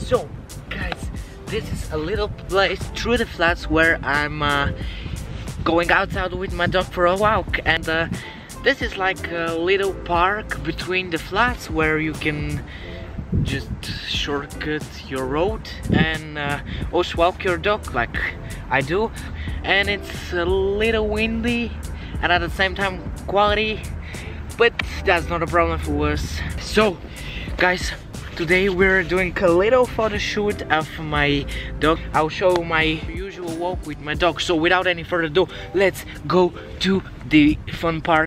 So guys, this is a little place through the flats where I'm going outside with my dog for a walk, and this is like a little park between the flats where you can just shortcut your road and also walk your dog like I do. And it's a little windy and at the same time quality, but that's not a problem for us. So guys, today we're doing a little photo shoot of my dog. I'll show my usual walk with my dog. So without any further ado, let's go to the fun park.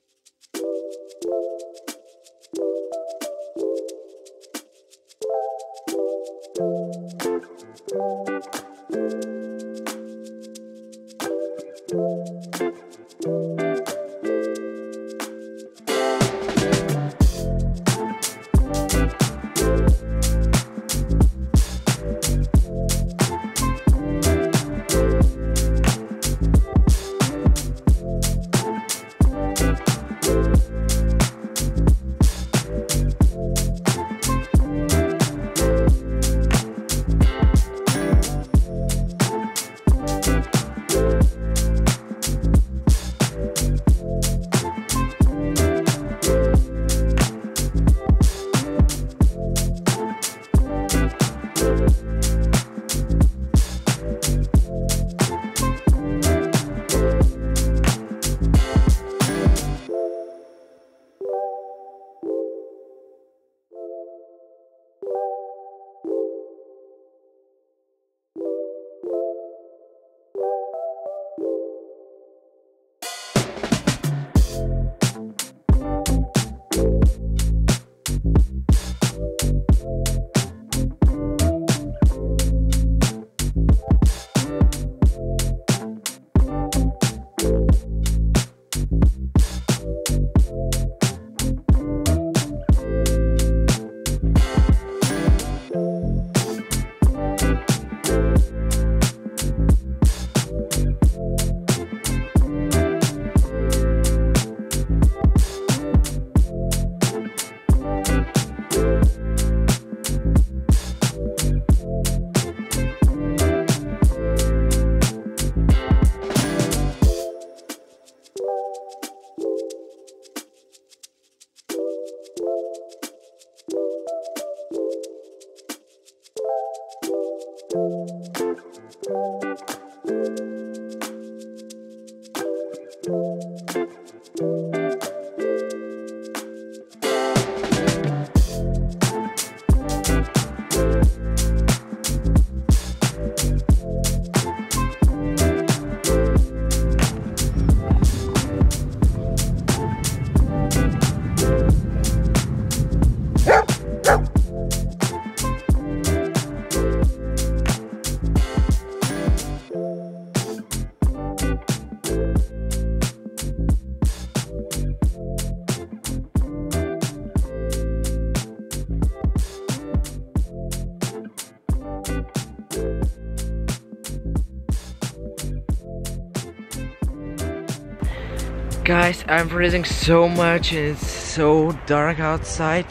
Guys, I'm freezing so much and it's so dark outside,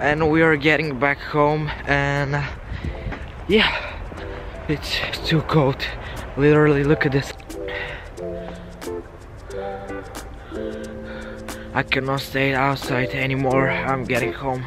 and we are getting back home, and yeah, it's too cold. Literally, look at this. I cannot stay outside anymore. I'm getting home.